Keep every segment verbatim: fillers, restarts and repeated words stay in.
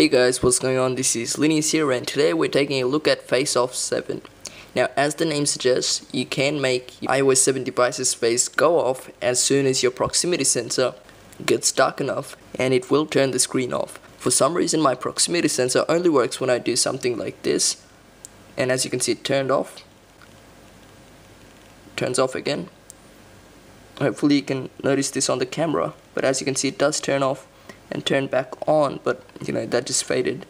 Hey guys, what's going on? This is Linus here, and today we're taking a look at FaceOff seven. Now, as the name suggests, you can make i O S seven devices' face go off as soon as your proximity sensor gets dark enough, and it will turn the screen off. For some reason, my proximity sensor only works when I do something like this, and as you can see, it turned off. Turns off again. Hopefully you can notice this on the camera, but as you can see, it does turn off and turn back on, but you know, that just faded.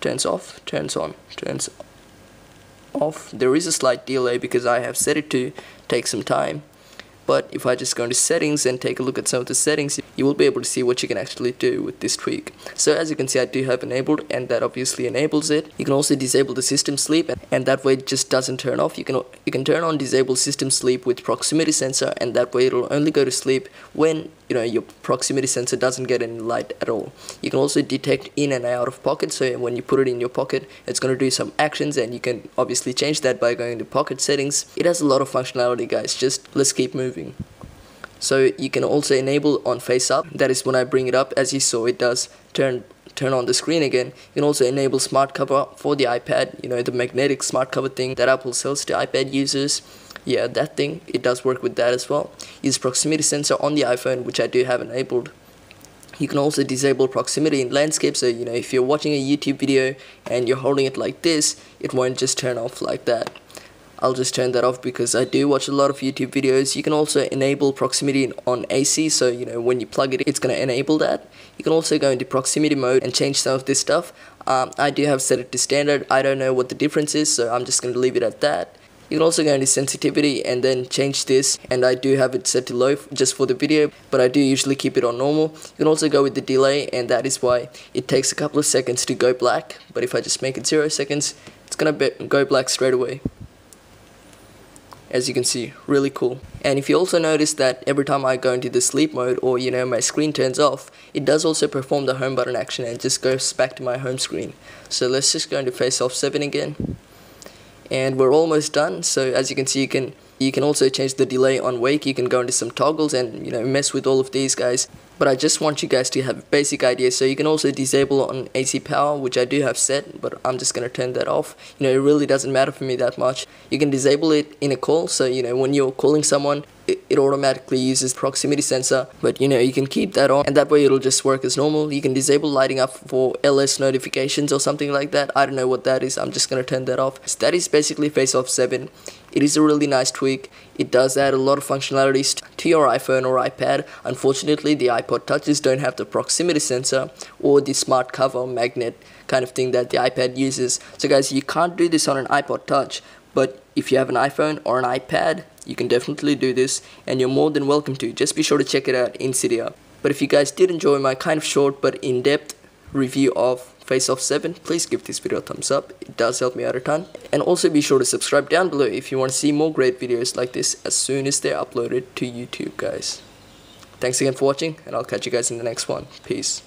Turns off, turns on, turns off. There is a slight delay because I have set it to take some time, but if I just go into settings and take a look at some of the settings, you will be able to see what you can actually do with this tweak. So as you can see, I do have enabled, and that obviously enables it. You can also disable the system sleep, and that way it just doesn't turn off. You can you can turn on disable system sleep with proximity sensor, and that way it'll only go to sleep when you know your proximity sensor doesn't get any light at all. You can also detect in and out of pocket, so when you put it in your pocket, it's going to do some actions, and you can obviously change that by going to pocket settings. It has a lot of functionality, guys. Just let's keep moving. So you can also enable on face up. That is when I bring it up, as you saw, it does turn turn on the screen again. You can also enable smart cover for the iPad, you know, the magnetic smart cover thing that Apple sells to iPad users. Yeah, that thing, it does work with that as well. Use proximity sensor on the iPhone, which I do have enabled. You can also disable proximity in landscape, so you know, if you're watching a YouTube video and you're holding it like this, it won't just turn off like that. I'll just turn that off because I do watch a lot of YouTube videos. You can also enable proximity on A C, so you know, when you plug it, it's going to enable that. You can also go into proximity mode and change some of this stuff. Um, I do have set it to standard. I don't know what the difference is, so I'm just going to leave it at that. You can also go into sensitivity and then change this, and I do have it set to low just for the video, but I do usually keep it on normal. You can also go with the delay, and that is why it takes a couple of seconds to go black, but if I just make it zero seconds, it's going to go black straight away. As you can see, really cool. And if you also notice that every time I go into the sleep mode, or you know, my screen turns off, it does also perform the home button action and just goes back to my home screen. So let's just go into FaceOff seven again, and we're almost done. So as you can see, you can you can also change the delay on wake. You can go into some toggles and you know, mess with all of these guys, but I just want you guys to have a basic idea. So you can also disable on A C power, which I do have set, but I'm just going to turn that off. You know, it really doesn't matter for me that much. You can disable it in a call, so you know, when you're calling someone, it, it automatically uses proximity sensor, but you know, you can keep that on, and that way it'll just work as normal. You can disable lighting up for L S notifications or something like that. I don't know what that is. I'm just going to turn that off. So that is basically FaceOff seven. It is a really nice tweak. It does add a lot of functionalities to your iPhone or iPad. Unfortunately, the iPod Touches don't have the proximity sensor or the smart cover magnet kind of thing that the iPad uses. So guys, you can't do this on an iPod Touch, but if you have an iPhone or an iPad, you can definitely do this, and you're more than welcome to. Just be sure to check it out in Cydia. But if you guys did enjoy my kind of short but in-depth review of FaceOff seven, please give this video a thumbs up. It does help me out a ton. And also be sure to subscribe down below if you want to see more great videos like this as soon as they're uploaded to YouTube, guys. Thanks again for watching, and I'll catch you guys in the next one. Peace.